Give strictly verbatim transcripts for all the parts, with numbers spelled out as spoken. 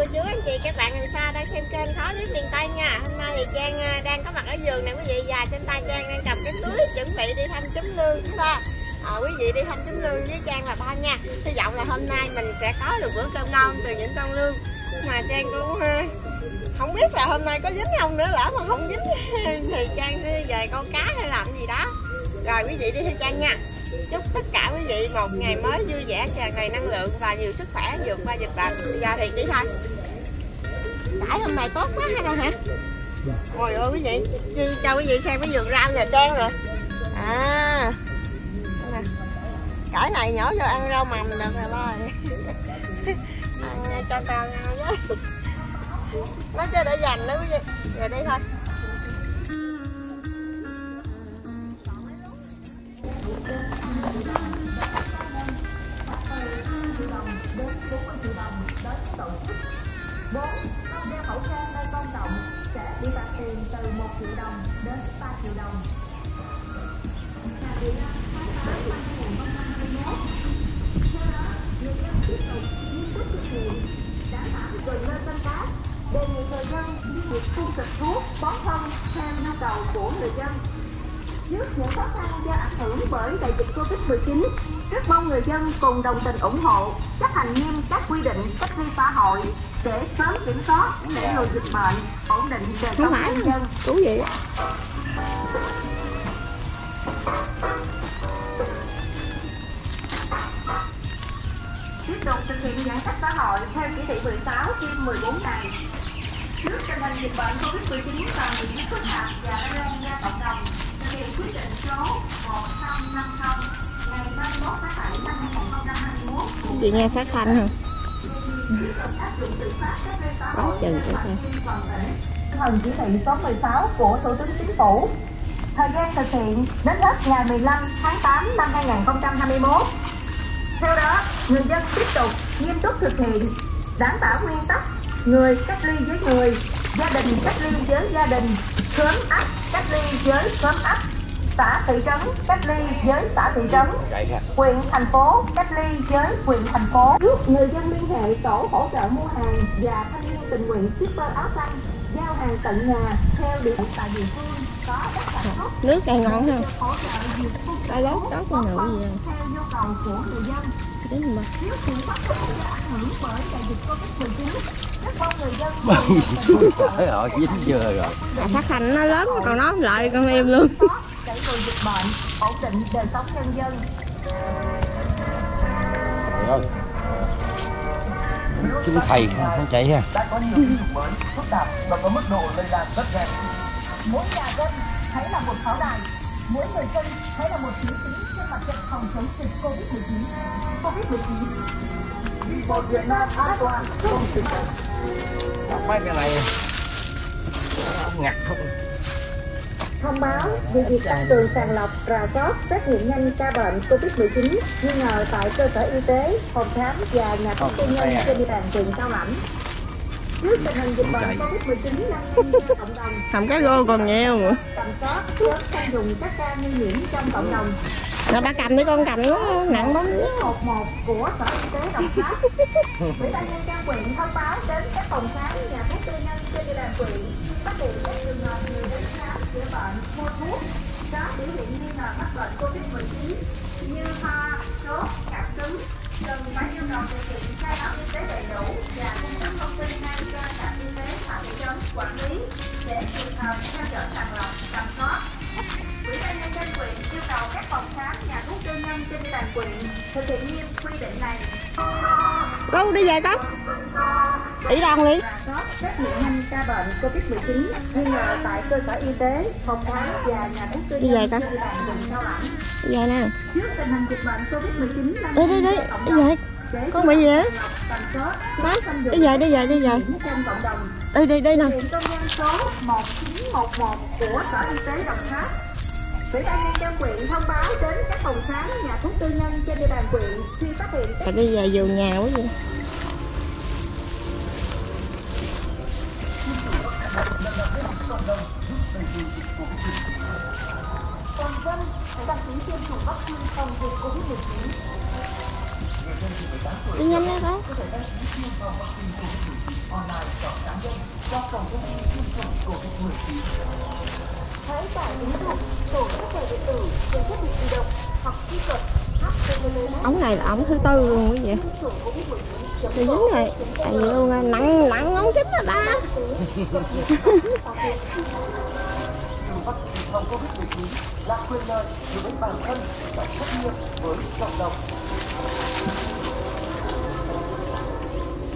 cô chú anh chị các bạn gần xa đang xem kênh Khói Bếp Miền Tây nha. Hôm nay thì Trang đang có mặt ở vườn này quý vị, và trên tay Trang đang cầm cái túi chuẩn bị đi thăm trúm lươn chúng ta. À, quý vị đi thăm trúm lươn với Trang và ba nha. Hy vọng là hôm nay mình sẽ có được bữa cơm ngon từ những con lươn. Nhưng mà Trang cũng không biết là hôm nay có dính không nữa, lỡ mà không dính thì Trang đi về câu cá hay làm gì đó. Rồi quý vị đi theo Trang nha. Chúc tất cả quý vị một ngày mới vui vẻ, tràn đầy năng lượng và nhiều sức khỏe vượt qua dịch bệnh. Bây giờ thì chỉ thôi. Đãi hôm nay tốt quá hay đâu hả? Trời ơi quý vị, cho quý vị xem cái vườn rau nhà Trang rồi. À, cải này nhỏ vô ăn rau mầm được rồi ba ơi. Ăn cho tao nhau với. Nó chơi để dành đó quý vị. Giờ đi thôi. Trước những khó khăn do ảnh hưởng bởi đại dịch Covid mười chín, rất mong người dân cùng đồng tình ủng hộ, chấp hành nghiêm các quy định cách ly xã hội để sớm kiểm soát để lùi dịch bệnh, ổn định đời sống nhân dân. Đúng vậy. Tiếp tục thực hiện giãn cách xã hội theo chỉ thị mười sáu trên mười bốn ngày. Trước tình hình dịch bệnh Covid mười chín còn diễn phức tạp và lây lan ra cộng đồng, Quyết định số một không năm không ngày ba mươi mốt tháng bảy năm hai nghìn không trăm hai mươi mốt. Chị nghe phát thanh hả? Có chừng cái này. Phần chỉ thị số mười sáu của Thủ tướng Chính phủ. Thời gian thực hiện đến hết ngày mười lăm tháng tám năm hai nghìn không trăm hai mươi mốt. Theo đó, người dân tiếp tục nghiêm túc thực hiện, đảm bảo nguyên tắc người cách ly với người, gia đình cách ly với gia đình, xóm ấp cách ly với xóm ấp, xã thị trấn cách ly với xã thị trấn, huyện thành phố cách ly với huyện thành phố. Giúp người dân liên hệ tổ hỗ trợ mua hàng và thanh niên tình nguyện shipper áo xanh giao hàng tận nhà theo địa chỉ tại địa phương có đất sản xuất. Nước này ngon hơn. Hỗ trợ nhiều phương tiện theo nhu cầu của người dân. Nếu kiểm soát các vấn đề ảnh hưởng bởi đại dịch Covid mười chín, các con người dân phải họ dính chưa rồi. Phát hành nó lớn còn nó lại con em luôn. Để lùi dịch bệnh, ổn định đời sống nhân dân. Chứ thầy không chạy ha. Đã có nhiều dịch bệnh phức tạp và có mức độ lây lan rất nhanh. Mỗi nhà dân hãy là một pháo đài, mỗi người dân hãy là một chiến sĩ trên mặt trận phòng chống dịch Covid mười chín. Covid mười chín vì một Việt Nam an toàn không dịch bệnh. Mấy cái này ngặt không? Thông báo về việc tăng cường sàng lọc, rà soát, xét nghiệm nhanh ca bệnh Covid mười chín nghi ngờ tại cơ sở y tế, phòng khám và nhà thuốc tư nhân trên địa bàn quận Cao Lãnh. Trước tình hình dịch bệnh Covid mười chín đang lây lan cộng đồng, thằng cá rô còn nhiều nữa. Tầm soát, sớm khoanh vùng các ca nghi nhiễm trong cộng đồng. Nó ba cầm đi con cầm nó nặng lắm. một một của Sở Y tế Đồng Tháp. Ủy ban nhân dân quận thông báo đến các phòng khám, nhà thuốc tư nhân trên địa bàn quận phát hiện các trường hợp người đến khám chữa bệnh mua thuốc có biểu hiện nghi ngờ mắc bệnh Covid mười chín như ho, sốt, cảm cúm, cần phải yêu cầu thực hiện khai báo y tế đầy đủ và cung cấp thông tin ngay cho trạm y tế xã thị trấn quản lý để kịp thời theo dõi sàng lọc, tầm soát. Ủy ban nhân dân quận yêu cầu các phòng khám, nhà thuốc tư nhân trên địa bàn quận thực hiện nghiêm quy định này. Đâu đi về tóc? Ý đồng đi. Xét nghiệm nhanh ca bệnh Covid mười chín nghi ngờ tại cơ sở y tế, phòng khám và nhà thuốc tư nhân trên địa bàn quận Cao Lãnh. Đi về nè. Trước tình hình dịch bệnh Covid mười chín đang đi đi đi đi về. Con bị gì á? Đi về đi về đi về. Đi đi đi nè. Công dân số một chín một một của Sở Y tế Đồng Tháp. Ủy ban nhân dân huyện thông báo đến các phòng khám, nhà thuốc tư nhân trên địa bàn huyện khi phát hiện. Phải đi về vườn nhà quá vậy. Toàn dân phải đăng ký tiêm chủng vaccine phòng dịch Covid mười chín. Đi nhanh lên đó. Hãy tải ứng dụng sổ sức khỏe điện tử trên thiết bị di động hoặc truy cập app. Ống này là ống thứ tư luôn quý vị. Tôi dính này, tại vì luôn nặng nặng ống chính là ba. Phòng covid mười chín là quyền lợi đối với bản thân và trách nhiệm với cộng đồng.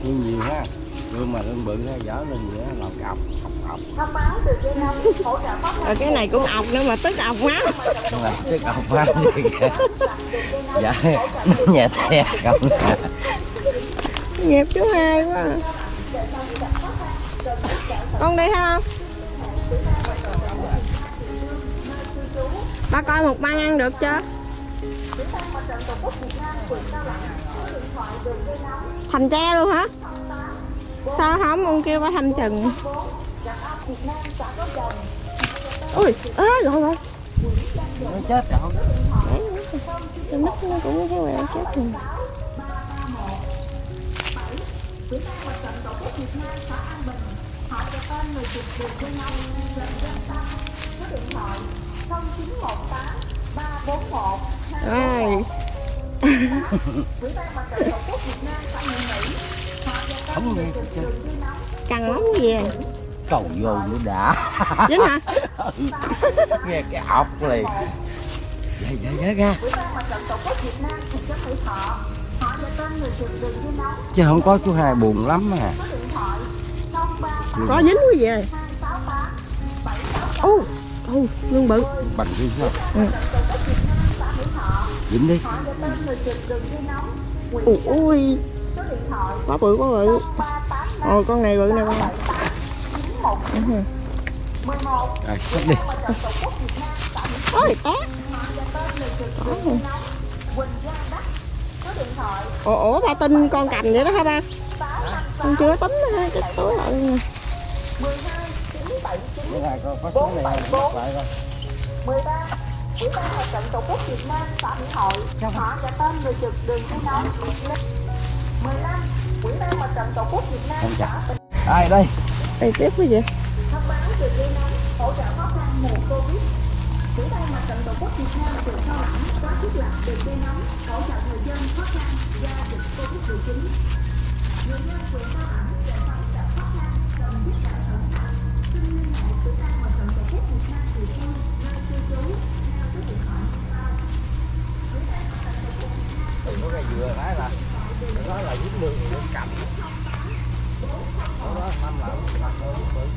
Nhiều ha, lương mà lương bự ha, giỏ lên gì đó, làm ọc, ọc, ọc. Thông báo từ trên năm hỗ trợ phát hành. Cái này cũng ọc nữa mà tức ọc quá. Mà tức ọc quá gì kìa. Dạ, nhà xe không nè. Nghiệp chú hai quá. Con đi không? Ba coi một băng ăn được chưa? Thành tre luôn hả? Sao không ông kêu ba thanh chừng? Ui, ớ rồi rồi. Nó chết rồi. Cái nứt nó cũng cái quẹo chết rồi. Rồi. Căng lắm gì cầu vô nữa đã. Dính hả? Nghe cái học liền. Vậy vậy nhớ ra. Chứ không có chú hai buồn lắm à. Có dính quý vị ơi. Ô, ô, lương bự. Bằng gì chứ. Ừ. Dính đi. Ủa, ui. Quá bự quá bự. Ôi con này bự nè con. Rồi, sắp đi. Ôi, té. Ủa, ủa ba tin con cầm vậy đó hả ba? Con chưa tính nữa, cái túi lại nè. mười hai, chín, bảy, chín, bốn, bảy, bốn, mười ba. Ủy ban Mặt trận Tổ quốc Việt Nam xã Mỹ Hội họ đã tên người trực đường Phú Nông. Mười lăm. Ủy ban Mặt trận Tổ quốc Việt Nam xã Ai đây? Đây tiếp cái gì? Thông báo từ dây nóng hỗ trợ khó khăn mùa Covid. Ủy ban Mặt trận Tổ quốc Việt Nam từ sau lãnh có thiết lập từ dây nóng hỗ trợ người dân khó khăn do dịch Covid mười chín. Người dân từ sau lãnh sẽ phải gặp khó khăn trong thiết lập khẩn cấp. Xin liên hệ Ủy ban Mặt trận Tổ quốc Việt Nam từ sau nơi cư trú. Có cái dừa phải là nó là dính đường nó cầm nó thăm lại mặt đường bự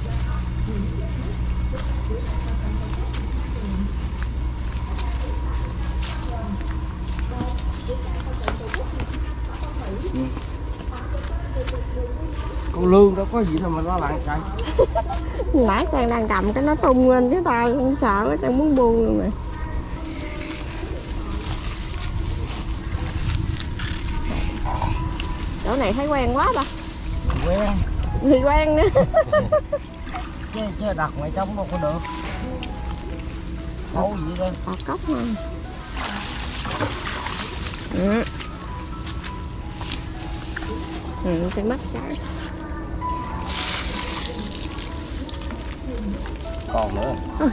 con lương đâu có gì đâu mà nó lặng chạy. Nãy Trang đang cầm cái nó tung lên cái tay con sợ á, Trang muốn buông luôn rồi. Chỗ này thấy quen quá ba. Quen. Thì quen nữa. Chứ chứ đặt ngoài trong đâu có được. Đâu gì đây? Có cốc mà. Ừ. Ừ, cái mắt trái. Còn nữa. À.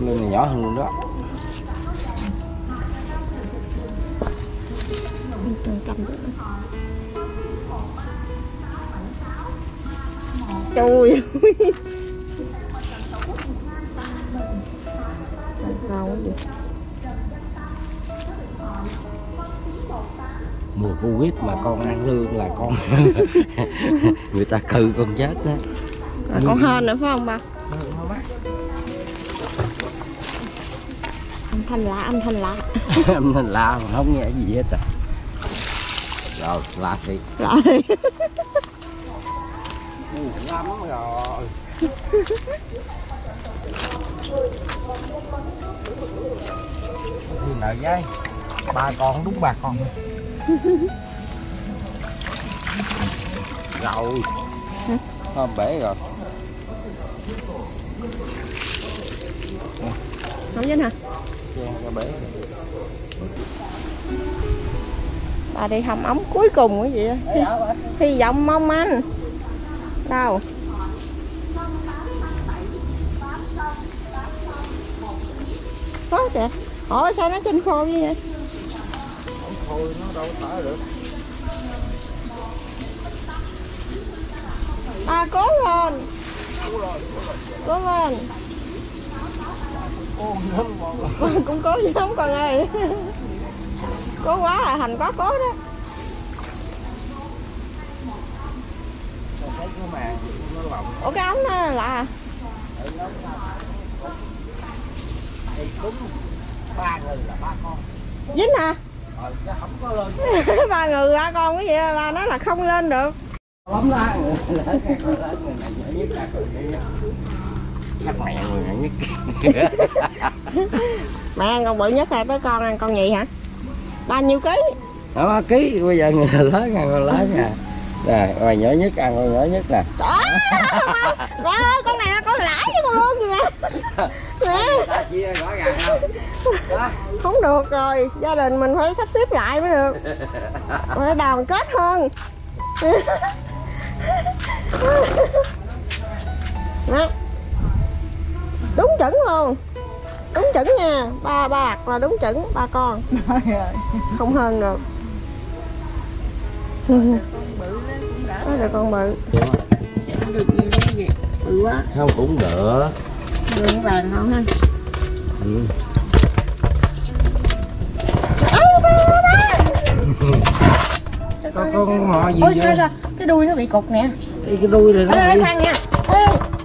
Lươn này nhỏ hơn luôn đó. Trời mùa Covid mà con ăn lương là con người ta cừ con chết đó. À, con hên nữa phải không ba? Âm thanh lạ, âm thanh lạ. Âm thanh lạ mà không nghe gì hết à. Rồi, lạ đi. Lạ đi. Lắm rồi. Nợ giấy. Ba con đúng ba con. Rồi. Nó bể rồi. Không dính hả? Nó bể. À, đi hầm ống cuối cùng cái gì hy, hy vọng mong anh đâu. Có kìa. Ủa sao nó trên khô như vậy? Không khô nó đâu thả được. À cố lên. Cố lên. Cố lên. Cố lên. Con cũng cố lắm con ơi. Cố quá à, hành quá cố đó. Ủa cái ống nó là ba người là ba con. Dính hả? Ờ, nó không có lên. Ba người ba con cái gì ba nó là không lên được. Lắm ra người lớn người nhất là mẹ người nhất. Mẹ ăn con bự nhất hay tới con ăn con gì hả? Bao nhiêu ký? Đó ký bây giờ người lớn ăn con lớn à. Rồi, rồi nhỏ nhất ăn con nhỏ nhất nè. Trời ơi, con này nó có lãi với con luôn rồi nè. Không được rồi, gia đình mình phải sắp xếp lại mới được, phải đoàn kết hơn. Đó. Đúng chuẩn luôn, đúng chuẩn nha, ba bạc là đúng chuẩn, ba con không hơn được. Đó là con bự. Không cũng được. Đường vàng ngon ha. Ừ. Con con họ gì? Ôi, sao, sao? Cái đuôi nó bị cục nè. Cái, cái đuôi này nó. Ê, khoan nha. Ê,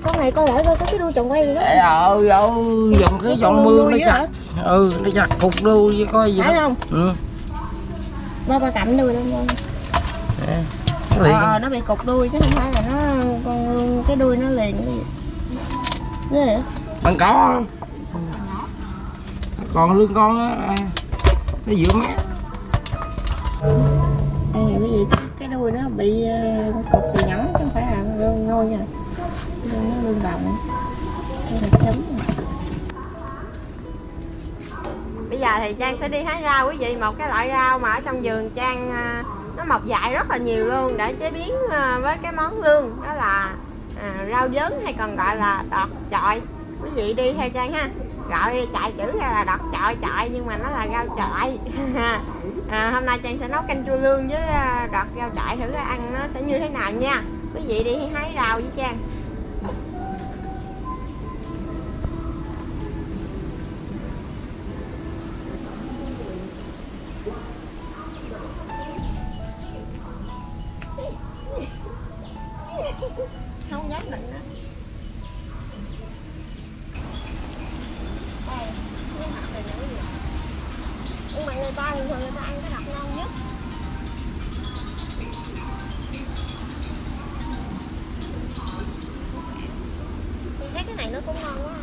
con này con lại coi sao cái đuôi tròn quay vậy đó. Ờ, dòng cái dòng mương nó chặt. Ừ, nó chặt cục đuôi với coi gì. Thấy không? Ừ. Ba ba cạnh đuôi luôn. Ờ, nó bị cục đuôi chứ không phải là nó con cái đuôi nó liền cái gì. Ghê bằng có còn lương con á nó dưỡng mẹ ăn cái gì cái đuôi nó bị cục bị nhẵn chứ không phải là lương ngôi nha, lương nó lương đồng chấm. Bây giờ thì Trang sẽ đi hái rau quý vị, một cái loại rau mà ở trong vườn Trang nó mọc dại rất là nhiều luôn để chế biến với cái món lương, đó là à, rau dớn hay còn gọi là đọt choại. Quý vị đi theo Trang ha, gọi chạy chữ hay là đọt choại choại nhưng mà nó là rau choại. À, hôm nay Trang sẽ nấu canh chua lương với đọt rau choại thử ăn nó sẽ như thế nào nha. Quý vị đi hái rau với Trang. Không dám định nữa. Đây, cái mặt này nữa gì? Nhưng mà người ta bình thường người ta ăn cái đập non nhất. Mình thấy cái này nó cũng ngon quá.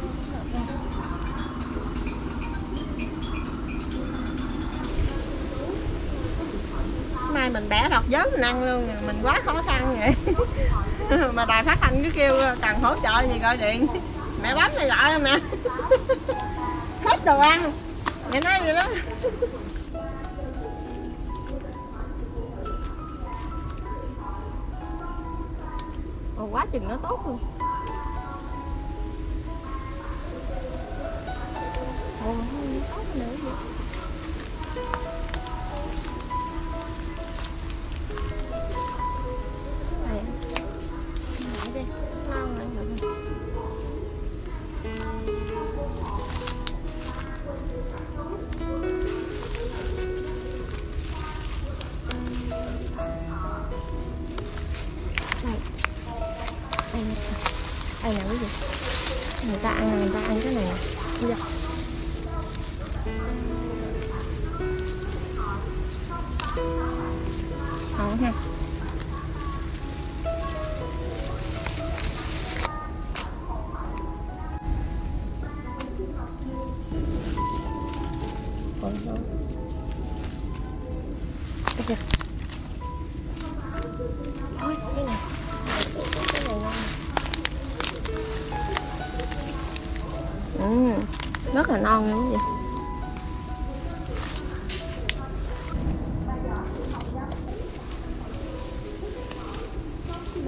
Hôm nay mình bẻ đọt dớn mình ăn luôn, mình quá khó khăn vậy. Mà đài phát thanh cứ kêu cần hỗ trợ gì gọi điện, mẹ bấm thì gọi mẹ hết đồ ăn, mẹ nói vậy đó. Ồ, quá chừng nó tốt luôn. Ồ, không tốt nữa vậy. Đây là cái gì? Người ta ăn, người ta ăn cái này. Dạ. Ngon ha. Rất là non luôn cái gì.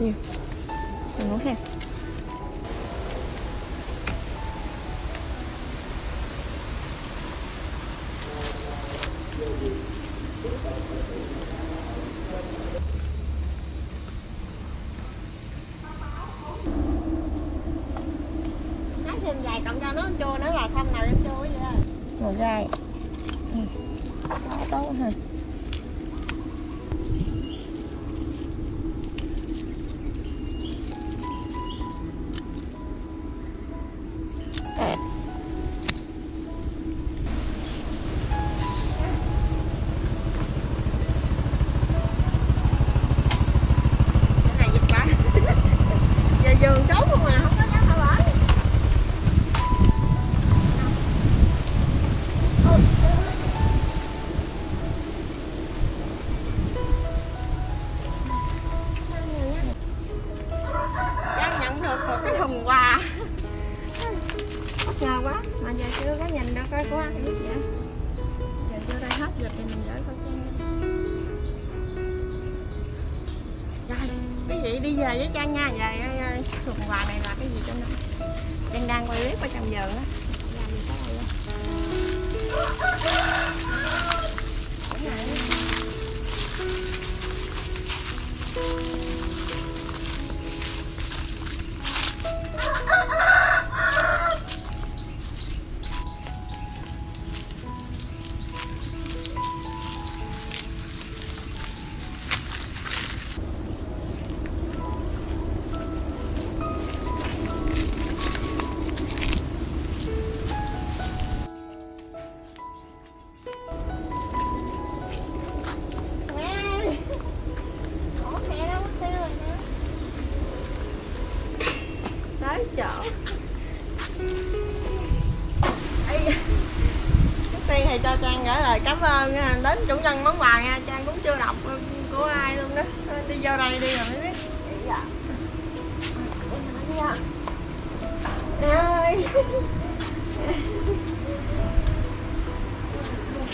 nhiều. Mình nấu hẹp. Nát thêm vài cộng cho nước chua nữa là xong rồi, nước chua vậy. Một gai. Ừ. Tốt hơn. Với Trang nha, về thùng quà này là cái gì cho nó? Trang đang quay clip ở trong vườn á. Làm gì tới đây chỗ. Trước tiên thì cho Trang gửi lời cảm ơn đến chủ nhân món quà nha. Trang cũng chưa đọc của ai luôn đó. Đi vô đây đi rồi mới biết.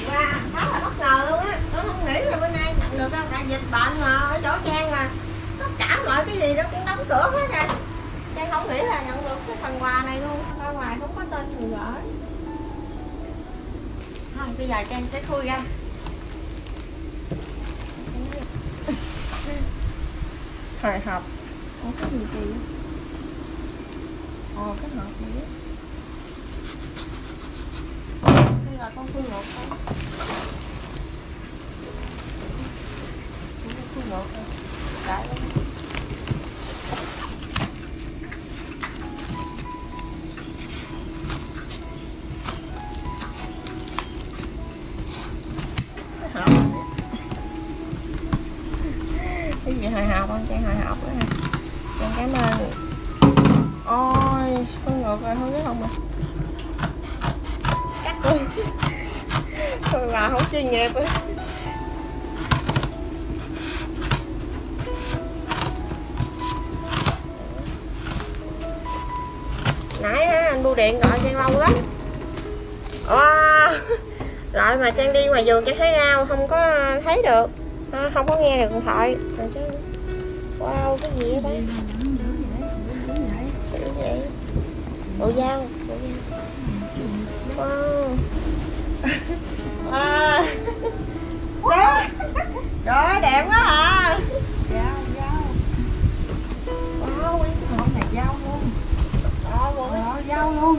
Wow, khá là bất ngờ luôn á. Tôi không nghĩ là bữa nay nhận được đâu. Tại dịch bệnh mà ở chỗ Trang mà tất cả mọi cái gì đó cũng đóng cửa hết rồi. Trang không nghĩ là nhận được cái phần quà này luôn. Ra ngoài không có tên người gửi. Thôi bây giờ Trang sẽ khui ra. Thời hộp. Ủa cái gì kì? Ồ cái hộp gì á. Bây giờ con khui ngột thôi. Khui ngột thôi. Đại luôn. Hồi hộp con Trang, hồi hộp nữa nè Trang, cảm ơn. Ôi con ngược rồi, không biết không mà cắt đi. Thôi là không chuyên nghiệp á. Nãy á, anh bưu điện gọi Trang lâu lắm. Wow. Rồi mà Trang đi ngoài vườn Trang thấy rau, không có thấy được, không có nghe được điện thoại. Wow, cái gì vậy? Kiểu vậy. Bộ dao. Wow. Wow. Trời ơi, đẹp quá à. Dao, dao. Wow, cái hộp này dao luôn. Đó, dao luôn.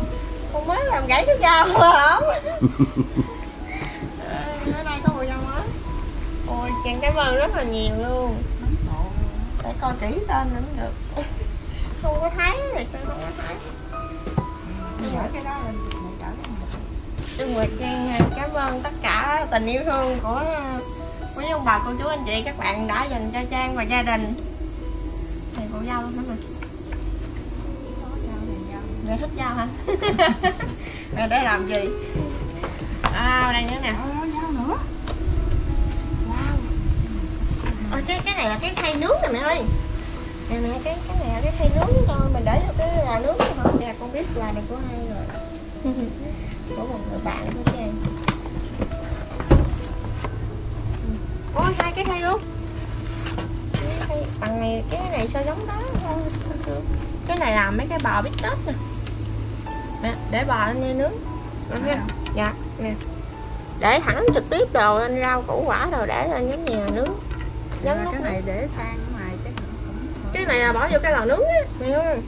Con mới làm gãy cái dao hả? Ở đây có bộ dao mới. Ôi, Trang cảm ơn rất là nhiều luôn. Để coi kỹ tên nữa cũng được. Không có thấy thì sao không có thấy. Bây giờ cái đó là mình trở thành một. Trương Nguyệt Trang cảm ơn tất cả tình yêu thương của quý ông bà, cô chú, anh chị, các bạn đã dành cho Trang và gia đình. Thì bộ dâu nữa mà. Người thích dâu hả? Rồi để làm gì? À, đây nữa nè. Cái, cái này là cái khay nướng nè mẹ ơi. Nè nè, cái, cái này là cái khay nướng cho mình để vô cái là nướng thôi hả? Dạ, con biết quà này của ai rồi. Của một người bạn của Trang. Ôi, hai cái khay luôn. Cái khay bằng này này, cái này sao giống đó không? Cái này làm mấy cái bò bít tết nè. Nè, để bò lên như nướng. Đúng không? Dạ, nè. Để thẳng trực tiếp đồ lên, rau củ quả rồi để lên giống nhà nướng. Giống cái này để than ngoài chắc cũng. Cái này là bỏ vô cái lò nướng á, hiểu không?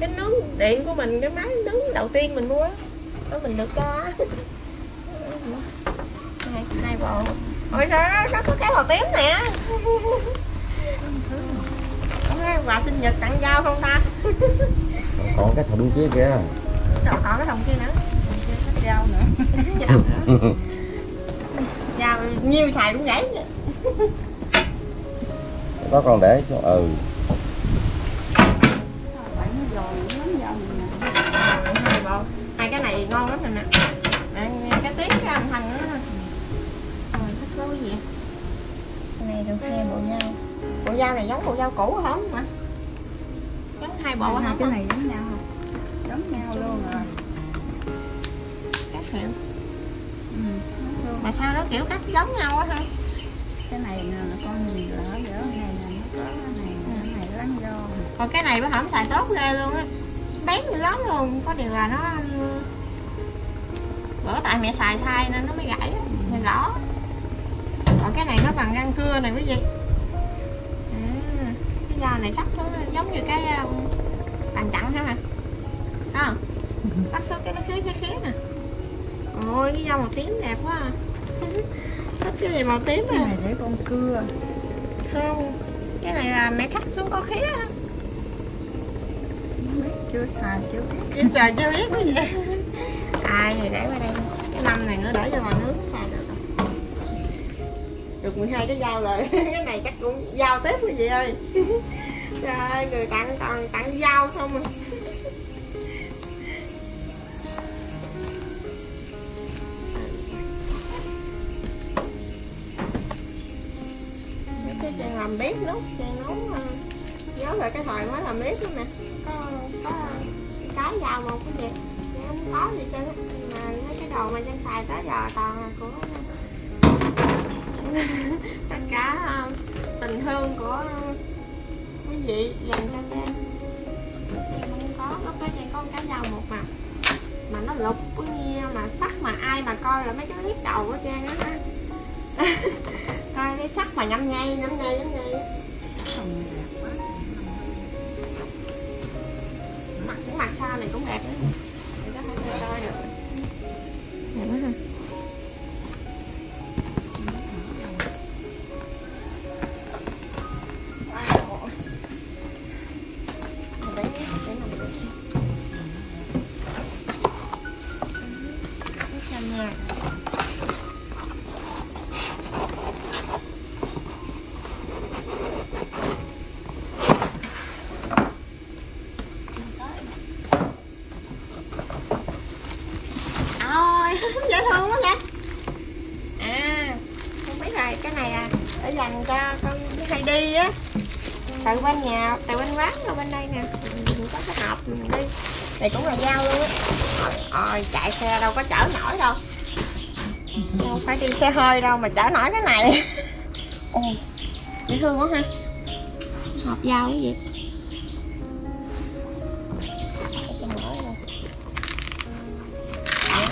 Cái nướng điện của mình, cái máy nướng đầu tiên mình mua á. Đó mình được cho. Này, này bộ. Ôi sao nó, nó có cái màu tím nè. Quà sinh nhật tặng dao không ta? Còn cái thùng kia kìa. Còn, còn cái thùng kia nữa. Cái dao nữa. Dao nữa. Dao nhiêu xài cũng vậy. Có còn để cho ừ. Hai cái này ngon lắm rồi nè. Cái tiếng cái âm thanh nữa. Rồi thích cái gì? Cái này được hai bộ dao. Bộ dao này giống bộ dao cũ không mà? Giống hai bộ hả? Cái này giống nhau không? Giống nhau luôn rồi. Cắt kiểu. Ừ. Mà sao nó kiểu cắt giống nhau á thôi. Cái này nè là con gì lỡ nữa, cái này là nó có cái này, cái này lăn vô. Còn cái này bữa hổm xài tốt ghê luôn á. Bén dữ lắm luôn, có điều là nó bữa tại mẹ xài sai nên nó mới gãy á, mày rõ. Còn cái này nó bằng răng cưa này quý vị. Dao này sắc nó giống như cái bàn chặn hả hả? À, sắc số cái nó khía khía khía nè. Ôi cái dao màu tím đẹp quá à. Thích cái gì màu tím này? Cái này để con cưa. Không, cái này là mẹ cắt xuống có khía á. Chưa xài chưa biết. Chưa xài chưa biết cái gì. Ai thì để qua đây. Cái năm này nữa để cho bà nướng xài được rồi. Được mười hai cái dao rồi. Cái này chắc cũng dao tiếp cái gì ơi. Trời ơi, người tặng còn tặng dao không à. Cái chàng làm bếp lúc chàng nấu nhớ rồi cái thời mới làm bếp luôn nè. Có có cái dao một cái gì không có gì chứ mà mấy cái đồ mà chàng xài tới giờ toàn là của tất cả tình thương của quý vị dành cho Trang. Trang không có, lúc đó Trang có một cái dao một mặt mà nó lục có nhiêu mà sắc mà ai mà coi là mấy cái clip đầu của Trang á ha. Coi cái sắc mà nhâm nhay, nhâm nhay, nhâm nhay. Mặt cái mặt sau này cũng đẹp nữa. Để có thể coi được. Đẹp quá ha. Từ bên nhà, từ bên quán qua bên đây nè, mình có cái hộp mình đi. Này cũng là dao luôn á. Ôi, chạy xe đâu có chở nổi đâu. Đâu phải đi xe hơi đâu mà chở nổi cái này. Ồ, dễ thương quá ha. Hộp dao cái gì?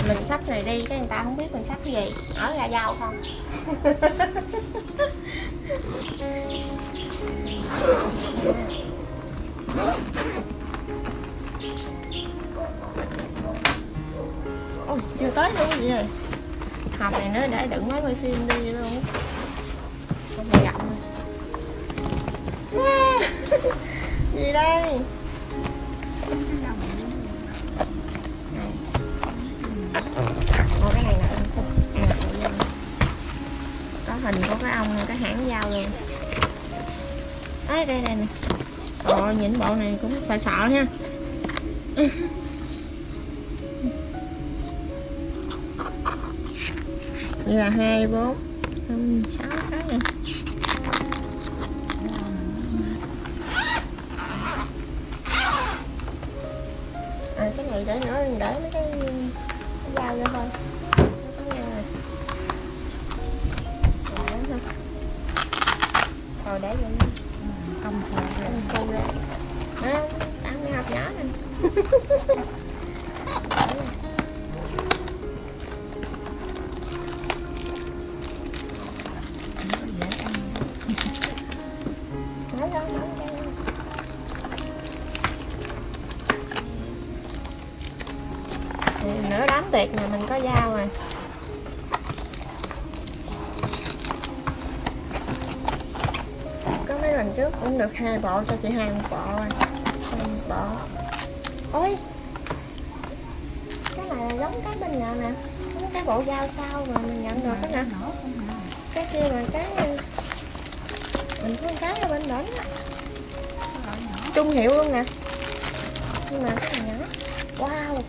Mình xách này đi, cái người ta không biết mình xách cái gì. Ở ra dao không? Ôi, chưa tới luôn vậy rồi. Hộp này nữa để đựng mấy quay phim đi luôn. Không bị rộng yeah. Gì đây? Ôi, cái này là có hình của cái ông, cái hãng dao luôn. Đây đây nè. Ồ, nhìn bộ này cũng sợ sợ ha. Đây là hai, bốn, năm, sáu cái nè. À, cái này để nữa, để mấy cái, cái dao vô thôi. Rồi để vô. Không Nửa đám tiệc nhà mình có dao rồi. Có mấy lần trước cũng được hai bộ, cho chị hai một bộ rồi. Bộ. Ôi, cái này là giống cái bên nhà nè, giống cái bộ dao sao mà mình nhận được đó nè. Cái kia là cái mình có cái ở bên đỉnh chung hiệu luôn nè, nhưng mà cái này nhỏ. Wow,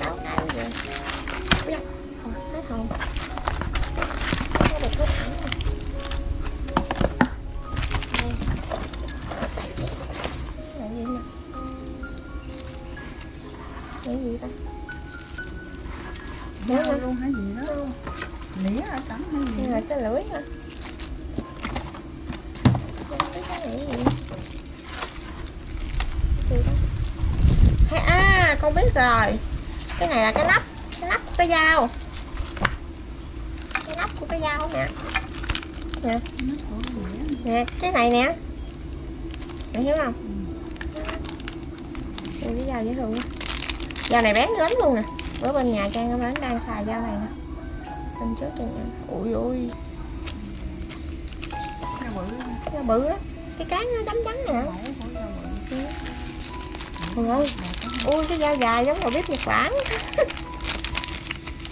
sáu cái vậy. Ui da, hết hồn. Cái được thuốc ẩm nè. Cái gì ta? Dao luôn hả gì đó? Lĩa ở cắn hay gì? Là cái lưỡi hả? Cái lưỡi gì? Gì đó? À, con biết rồi. Cái này là cái nắp, cái nắp của cái dao. Cái nắp của cái dao nè. Nè. Nè, cái này nè. Bạn hiểu không? Đây cái dao dễ thương quá. Dao này bán lớn luôn nè. Bữa bên nhà Trang bán đang xài dao này nè. Bên trước đây nè. Ui ui. Dao bự. Dao bự á. Cái cán nó đấm đắng nè. Ui ôi. Ui cái dao dài giống vào bếp Nhật Bản.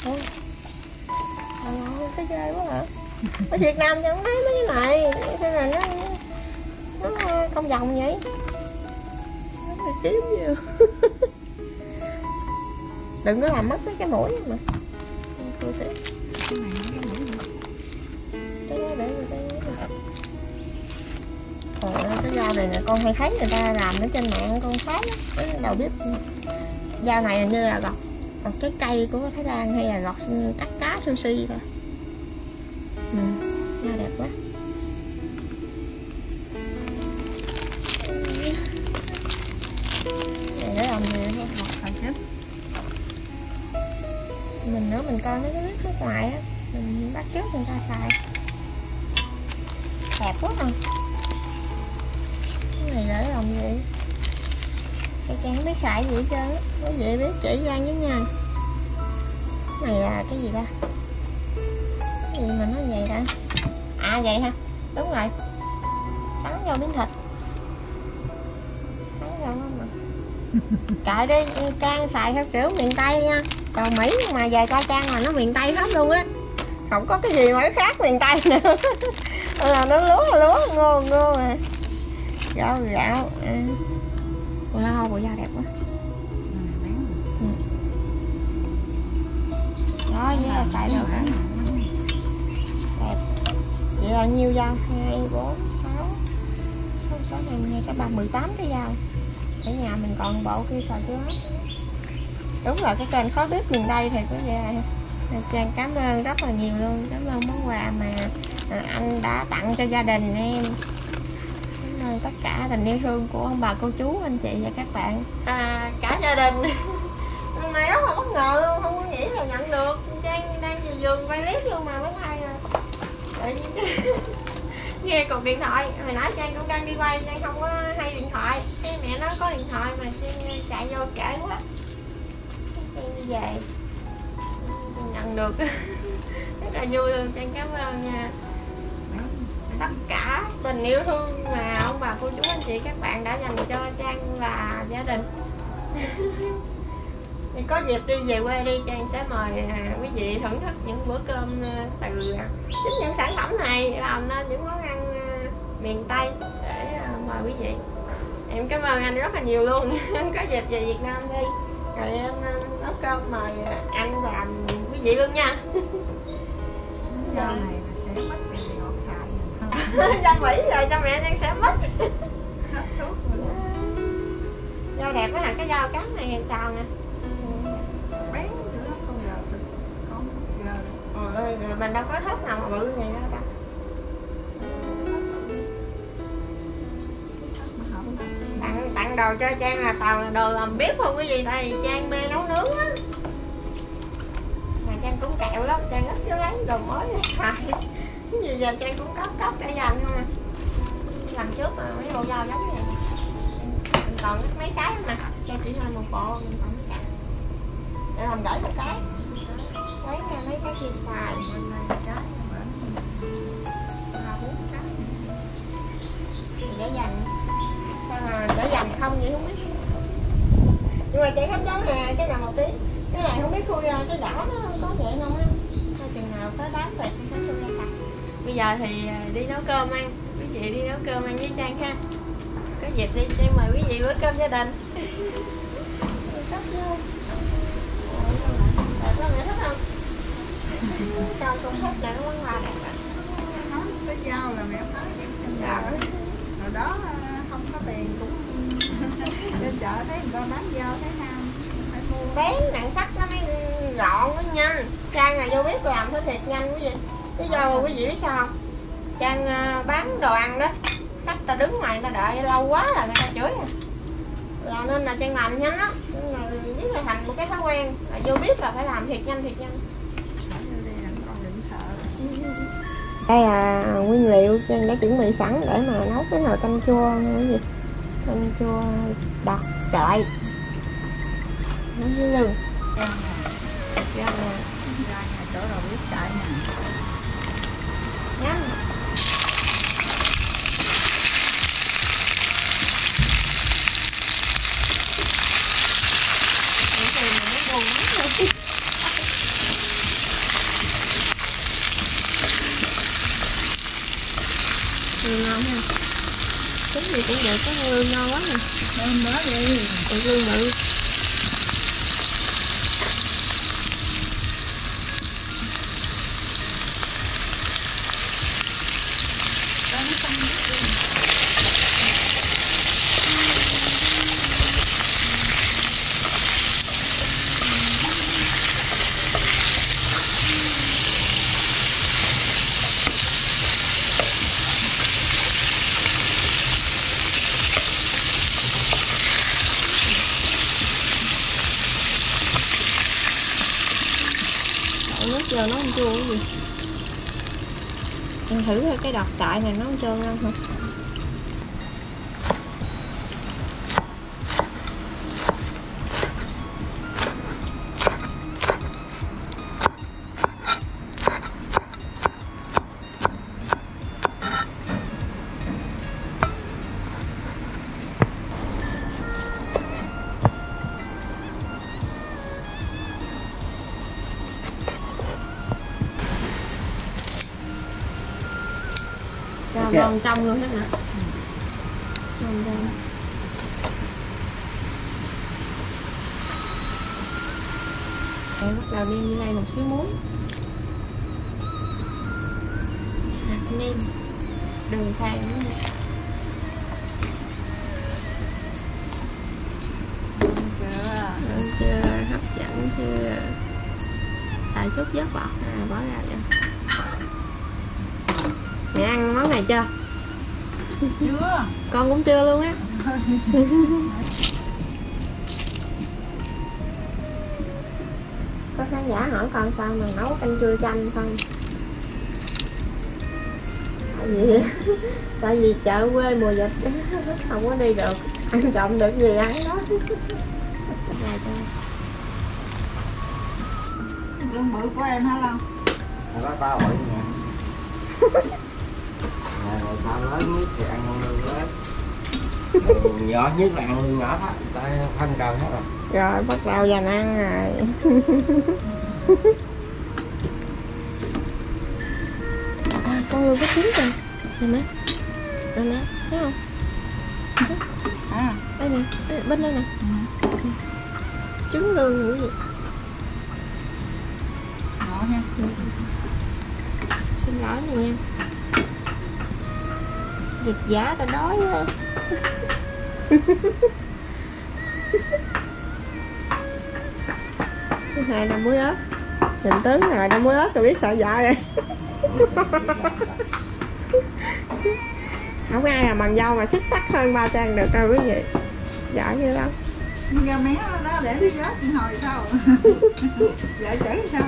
Ôi. Ôi cái dao quá hả? Ở Việt Nam chẳng thấy mấy cái này. Thế là nó nó cong vòng vậy. Nó kiếm nhiều. Đừng có làm mất mấy cái mũi mà. Tôi tí. Cái này nó cái mũi. Cái đó để người ta. Còn cái dao này là con hay thấy người ta làm ở trên mạng, con phá lắm. Cái đầu bếp. Dao này như là gọt gọt cái cây của Thái Lan hay là gọt cắt cá sushi thôi. Ừ, dao đẹp quá. Để để làm nhiều thôi, học thành hết. Mình nữa mình coi mấy cái nước ngoài á, mình bắt chước người ta xài. Đẹp quá không? Cái này để làm gì? Sao Trang không biết xài gì hết trơn á. Có gì biết chỉ Lan với nha. Cái này là cái gì ta? Cái gì mà nó vậy ta? À vậy ha, đúng rồi. Sắn vô miếng thịt. Sắn vô nó mà. Cậy đi, Trang xài theo kiểu miền Tây nha. Còn Mỹ mà về coi Trang là nó miền Tây hết luôn á. Không có cái gì mà khác miền Tây nữa. Là nó lúa lúa, ngô ngô à. Gạo gạo à. Wow, bộ da đẹp quá. Ừ. Đó, với là xài được hả? Đẹp. Vậy là nhiêu dao? hai, bốn, sáu, sáu, sáu, hai, hai, ba, mười tám cái dao. Ở nhà mình còn bộ kia xài chưa hết. Đúng rồi, cái kênh Khói Bếp Miền Tây thì có ra. Trang cảm ơn rất là nhiều luôn. Cảm ơn món quà mà anh đã tặng cho gia đình em. Cảm ơn tất cả tình yêu thương của ông bà, cô chú, anh chị và các bạn. À, cả gia đình. Hôm nay rất là bất ngờ luôn, không có nghĩ là nhận được. Trang đang về giường quay clip luôn mà mới hay à. Để... nghe cuộc điện thoại. Hồi nãy Trang cũng đang đi quay, Trang không có hay điện thoại. Cái mẹ nói có điện thoại mà Trang chạy vô trễ quá. Đi về nhận được rất là vui luôn. Trang cảm ơn nha tất cả tình yêu thương mà ông bà, cô chú, anh chị, các bạn đã dành cho Trang và gia đình. Thì có dịp đi về quê đi, Trang sẽ mời quý vị thưởng thức những bữa cơm từ chính những sản phẩm này, làm nên những món ăn miền Tây để mời quý vị. Em cảm ơn anh rất là nhiều luôn. Có dịp về Việt Nam đi rồi em nấu cơm mời anh và quý vị luôn nha. Dạo này sẽ mất mẹ ngọt hại. Trang Mỹ rồi, cho mẹ Trang sẽ mất. Dao đẹp quá hả, cái dao cán này tròn nè. Bán nữa không giờ, không giờ. Ôi, mình đâu có thớt nào mà bự vậy đâu ta. Tặng đầu cho Trang là toàn đồ làm bếp không cái gì, tại vì Trang mê nấu nướng á, mà Trang cũng kẹo lắm, Trang ít chứ lấy đồ mới xài. Cái gì giờ Trang cũng cóc cóc để làm không à. Làm trước mà mấy bộ dao giống vậy, mình còn mấy cái mà Trang chỉ hơi một bộ, mình còn mấy cái để làm gửi một cái, lấy mấy cái kia xài. Để dành, sao mà để dành không vậy không biết. Nhưng mà chị khám đó nè, cái nào một tí. Cái này không biết khui ra, cái đỏ nó không có vậy không á. Thôi chừng nào tới bán thì không có khui ra sạch. Bây giờ thì đi nấu cơm ăn, quý vị đi nấu cơm ăn với Trang ha. Có dịp đi, Trang mời quý vị bữa cơm gia đình. Rất vui. Tại sao mẹ thích không? Con cũng thích, mẹ cũng không hòa. Nói tới dao là mẹ phá vậy. Hồi đó không có tiền cũng lên chợ thấy người ta bán dao thấy ham phải mua. Bén đạn sắt nó mới gọn nó nhanh. Trang là vô bếp làm nó thiệt nhanh quý vị. Cái do mà quý vị biết sao không? Trang bán đồ ăn đó, khách ta đứng ngoài người ta đợi lâu quá là người ta chửi à. Là nên là Trang làm nhanh lắm. Nhưng mà biết là thành một cái thói quen là vô bếp là phải làm thiệt nhanh thiệt nhanh. Đây là nguyên liệu Trang đã chuẩn bị sẵn để mà nấu cái nồi canh chua cái gì, canh chua đặc choại nấu với lươn. Ngon ha. Cái gì cũng được, có lươn ngon quá nè. Lươn mỡ đi. Còn lươn bự. Giờ nó không chua cái gì. Mình thử coi cái đọt choại này nó không trơn không hả? Còn trong luôn hết hả? Ừ. Em bắt đầu nêm như này một xíu muối, hạt nêm, đường than nữa. Ăn chưa? Hấp dẫn chưa? Tại chút vớt bọt à, bỏ ra vậy. Mẹ ăn món này chưa? Chưa. Con cũng chưa luôn á. Có khán giả hỏi con sao mà nấu canh chua chanh không? Tại vì tại vì chợ quê mùa dịch không có đi được, ăn trộm được gì ăn đó. Lương bự của em hả Long? Có tao hỏi nha. Rồi tao lớn nhất thì ăn con lươn lớn, nhỏ nhất là ăn lươn nhỏ đó, tay phân cầu hết rồi. Rồi bắt đầu dành ăn rồi. À, con lươn có chín rồi, nè má, nè má, thấy không? À, đây nè, bên đây nè, trứng lươn nữa vậy. Đó nha. Xin lỗi này nha, dịch giả tao đói luôn. Thứ hai là muối ớt, nhìn tướng rồi đã muối ớt rồi biết sợ dạ rồi. Không ai là bằng dâu mà xuất sắc hơn ba Trang được đâu quý vị. Dạ như lắm. Ra mé đó để đi rớt thì hồi sao? Dạ chảy sao?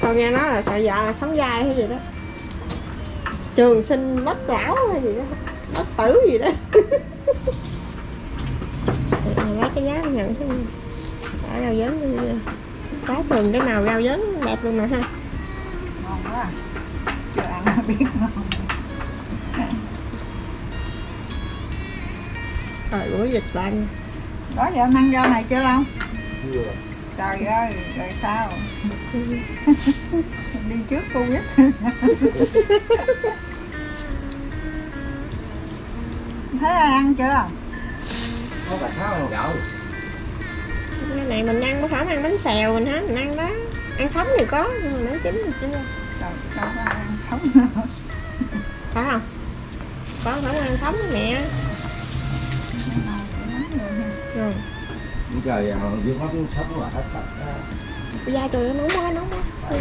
Tôi nghe nói là sợ dạ là sống dai hay gì đó. Trường sinh bất lão hay gì đó. Bất tử gì đó. Lấy cái giá nhận chứ. Để rau dấn có từng cái nào rau dấn đẹp luôn nè ha. Ngon quá. Chưa ăn mà biết ngon. Trời buổi dịch bệnh. Đó giờ ăn rau này chưa không? Chưa. Trời ơi, rồi sao? Đi trước Covid. Thế ăn chưa? Có bà sáu ăn gạo. Cái này mình ăn có phải ăn bánh xèo mình hết, mình ăn đó. Ăn sống thì có, nhưng mà nấu chín thì chưa. Trời, đâu có ăn sống nữa. Phải không? Có phải ăn sống với mẹ. Rồi. Trời ơi, dưới mắt sắp là hết sạch ra. Bây giờ trời nó nóng quá, nóng quá.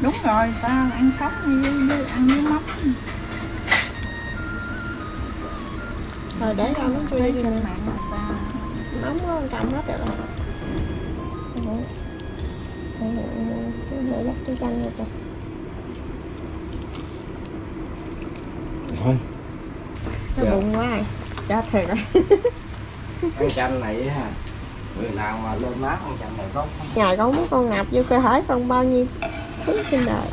Đúng rồi, ta ăn sống với, với ăn với mắm. Rồi để đâu nó chơi trên mạng mà ta. Nóng quá, con cầm hết được rồi. Cái này lắp cái chanh rồi. Thôi. Nó bụng quá rồi, chết thiệt rồi. Cái chanh này ha, người nào mà lên má con chanh này tốt. Ngày con muốn con ngập vô cơ thể con bao nhiêu thứ trên đời.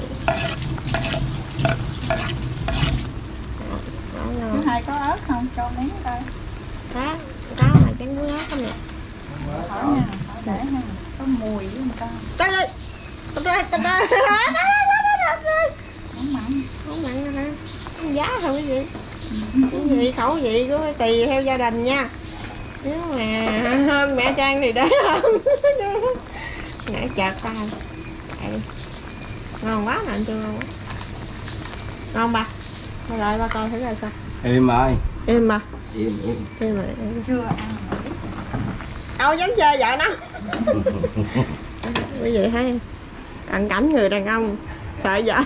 Cái này có ớt không? Cho miếng coi. Cá, cá này trắng muối ớt không nè. Hỏi nha, hỏi để ha, có mùi với người ta. Trời ơi, trời ơi, trời ơi, trời ơi, trời ơi. Không mặn, không mặn nữa hả? Không giá thôi quý vị. Quý vị khẩu vị của tùy theo gia đình nha. Nếu mà hơn mẹ Trang thì đấy hơn. Nãy chợt tay ngon quá mà anh chưa ngon quá. Ngon ba. Thôi lại ba con thử ra sao. Im ơi. Im mà. Im im. Im mà. Chưa ăn nổi. Đâu dám chơi vậy nó. Quý vị thấy cận cảnh người đàn ông sợ vợ.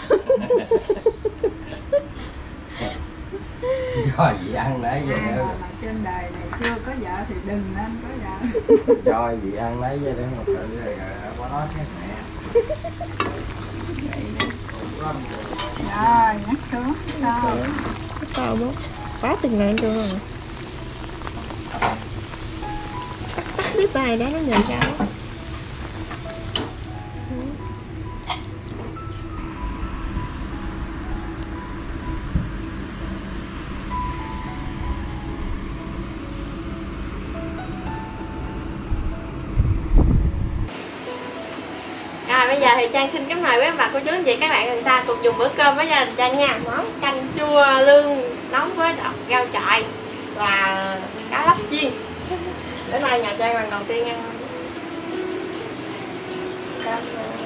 Rồi gì ăn lấy vậy nữa. Trên đời này chưa có vợ thì đừng nên có vợ. Rồi gì ăn lấy vậy để một tự rồi quá nói hết mẹ. Rồi nhắc xuống sao? Tao bố quá tình nạn chưa rồi. Tắt cái bài đó nó nhìn cháu. Trang xin kính mời quý ông bà cô chú anh chị các bạn gần xa cùng dùng bữa cơm với gia đình Trang nha. Món canh chua lươn nóng với đọt rau choại và cá lóc chiên. Bữa nay nhà Trang lần đầu tiên ăn cơm.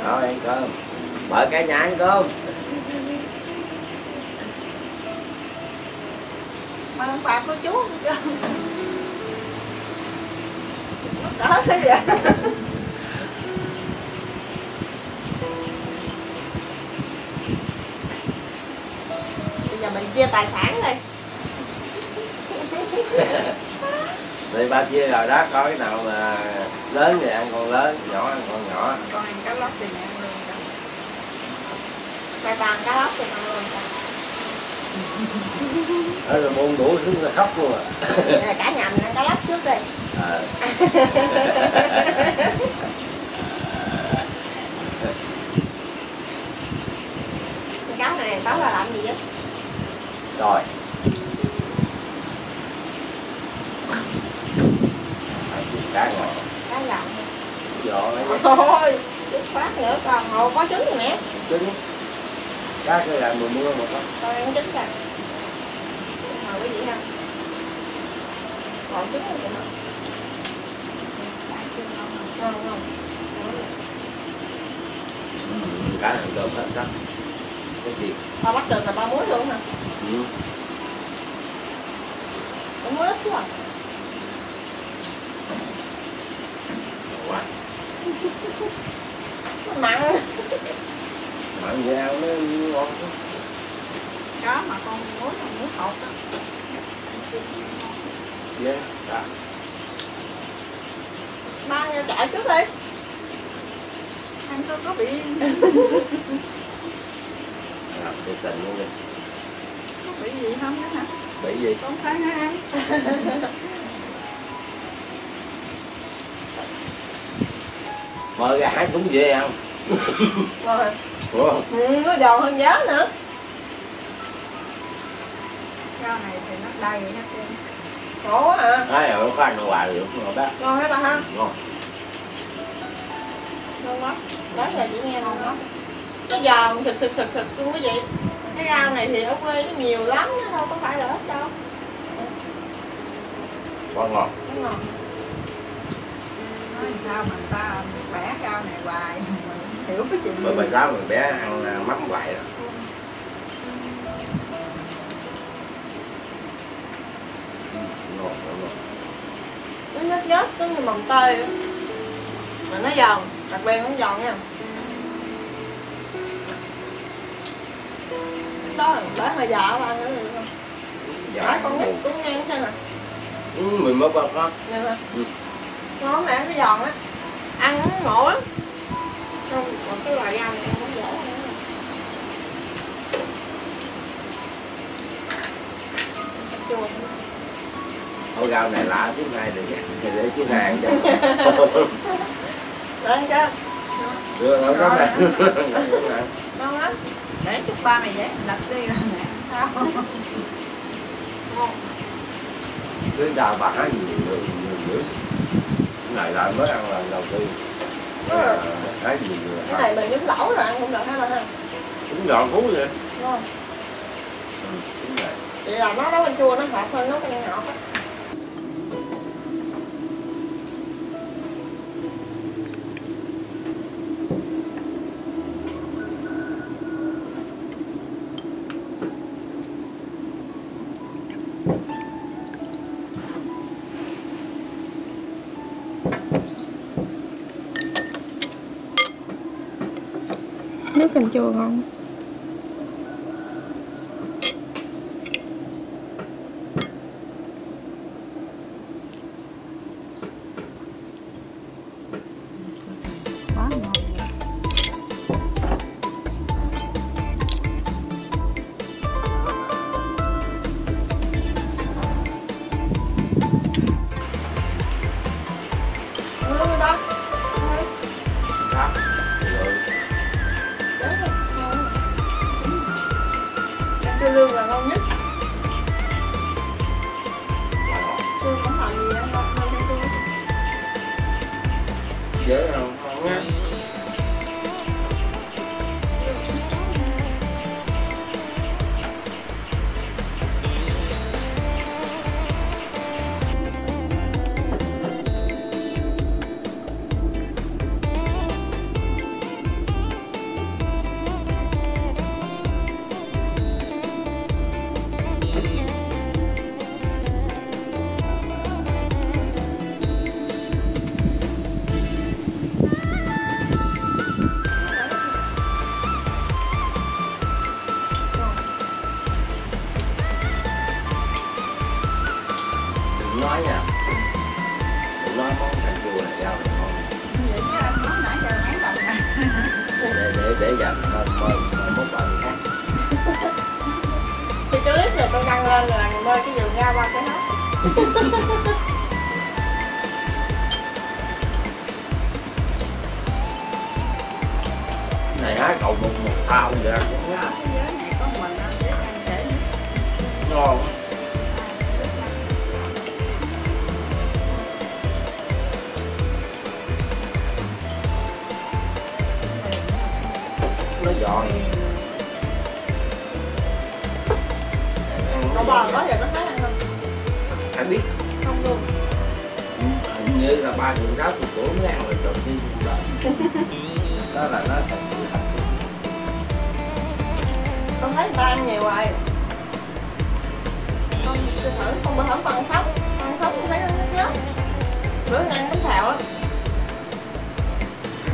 Rồi ăn cơm. Mở cả nhà ăn cơm. Mời ông bà cô chú ăn cơm. Đó thế vậy. Chia tài sản đi. Thì ba chia rồi đó, coi cái nào mà lớn thì ăn còn lớn, nhỏ ăn còn nhỏ. Con ăn cá lóc thì mẹ ăn luôn cả. Mày bà ăn cá lóc thì mẹ ăn luôn cả. Đó là buồn đủ xuống là khóc luôn à. Cả nhà mình ăn cá lóc trước đi. Ờ. Cá này táo là làm gì vậy? Rồi cá ngọt. Cá lặn. Rồi. Thôi, chút phát nữa còn ngồi có trứng rồi nè. Trứng. Cá kia là mùa mưa mà có. Tôi ăn trứng rồi. Ngồi cái gì ha. Còn trứng rồi kìa. Ngon không? Cá này được hết trắng. Cái gì? Ba bắt được là ba muối luôn hả? Ừ. Ba muối ít quá. Quá. Mặn. Mặn dao nó ngon quá. Cá mà con. muối là muối hột đó. Yeah, dạ. Mang ra chạy trước đi. Anh không có bị làm cái tình luôn đi. Có bị gì không đó hả? Bị gì? Không phải hả? Mời ra hát cũng dễ không? Rồi. Ủa? Ừ, nó giòn hơn giá nữa. Rau này thì nó đầy nó kêu. Khổ hả? Đấy, nó có ăn đồ hoài rồi cũng ngon đó. Ngon hết bà ha? Ngon. Ngon quá. Đó giờ chị nghe ngon quá. Nó giòn sực sực sực sực luôn quý vị. Cái rau này thì ở quê nó nhiều lắm, nó đâu có phải là ít đâu. Quá ngon. Quá ngon. Nói sao mà ta bẻ rau này hoài. Hiểu cái chuyện bởi sao người bé ăn mắm hoài rồi. Ừ. Ngon, ngon, ngon. Nó nhớt nhớt, nó như mồng tơi đó. Mà nó giòn, đặc biệt nó giòn nha. Đó là bé hơi già của ăn nữa rồi không? Dạ. Con nít cũng nghe xem nè. Ừ, mười mốt con con. Ngon mẹ, nó giòn á. Ăn nó ngộ lắm. Không, còn cái loại rau này em không dễ ăn nữa. Canh chua nữa. Ôi rau này lạ trước nay được để, để trước nay ăn cho. Lên chưa? Được, không có nè. Ngon lắm. Để chút ba mày dễ đặt đi rồi nè. Sao? Ngon. Cái rau bả nhiều người, nhiều người. Cái này là mới ăn lần đầu tiên. Cái này, cái gì rồi, cái này mình nướng lẩu rồi ăn cũng được ha bà ha. Cũng giòn phú vậy. Đúng không? Ừ, đúng rồi. Vậy là nó nấu canh chua nó ngọt hơn nấu canh ngọt á. Nước canh chua ngon. Quá ngon. Dễ không? Ngon á. Để dành một món bò khác. Thì clip này tôi đăng lên là người bơi cái vườn ra qua cái hết. Này hái cậu một một thao vậy ăn cũng ngon. Ngon. Nó giòn. Nó bò đó giờ nó thấy ăn không? Anh biết. Không luôn. Hình như là ba người ráo của cổ mới ăn rồi trộn đi. Đó là nó thật sự thật. Con thấy ba ăn nhiều rồi. Con thử con bữa hổm con ăn sóc. Ăn sóc con thấy nó nhớt nhớt. Bữa ăn bánh xào á.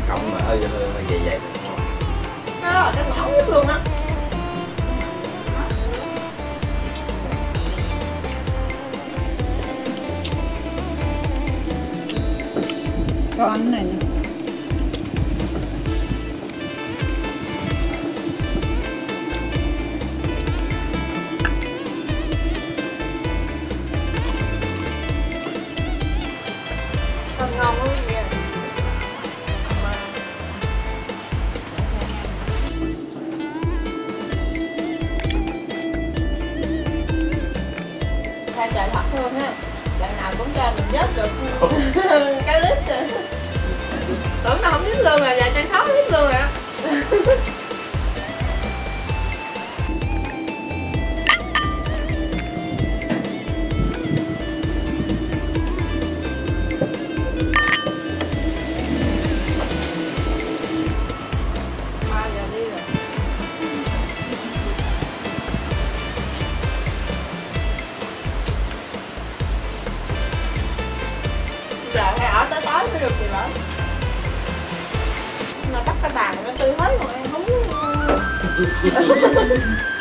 Cộng mà hơi hơi dày dày. Nó là cái mỏng nhất luôn á. không ha, lần nào cũng cho mình vớt được cái lít rồi. Tưởng đâu không biết lương rồi, giờ trang sáu biết lương rồi đó.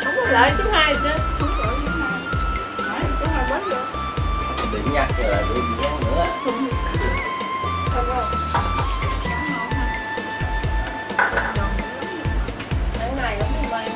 Không có lợi thứ hai chứ. Không có lợi thứ hai. Đấy, thứ hai quá rồi. Đừng nhắc rồi lại đừng nhắc nữa. Không rồi. Cái này cũng không ăn được. Không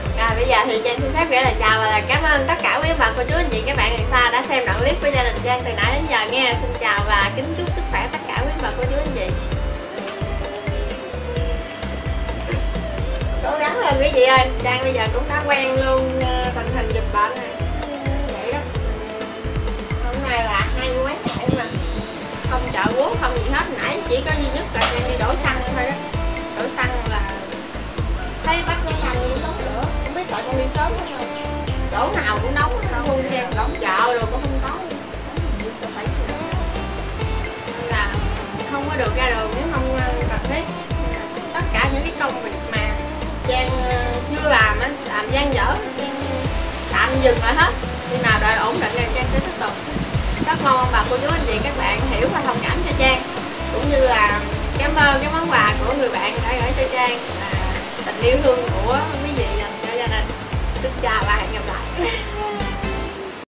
có tầm cá. Rồi bây giờ thì Trang xin phép gửi lời chào và cảm ơn tất cả quý bạn cô chú anh chị các bạn gần xa đã xem đoạn clip của gia đình Trang từ nãy đến giờ nghe. Xin chào và kính chúc sức khỏe tất cả quý bà cô chú anh chị. Cố gắng lên quý vị ơi, Trang bây giờ cũng đã quen luôn tình hình dịch bệnh này. Vậy đó. Hôm nay là hai mươi mấy ngày mà không chợ búa không gì hết, nãy chỉ có duy nhất là Trang đi đổ xăng thôi đó. Đổ xăng là thấy bắt nhanh nhanh đi sớm nữa, không biết tại con đi sớm không. Chỗ nào cũng nóng, không theo đóng chợ rồi cũng không có. Nên là không có được ra đường nếu không cần thiết. Tất cả những cái công việc mà Trang chưa làm á, làm gian dở, tạm dừng lại hết. Khi nào đợi ổn định rồi Trang sẽ tiếp tục. Rất mong bà cô chú anh chị các bạn hiểu và thông cảm cho Trang, cũng như là cảm ơn cái món quà của người bạn đã gửi cho Trang, tình yêu thương của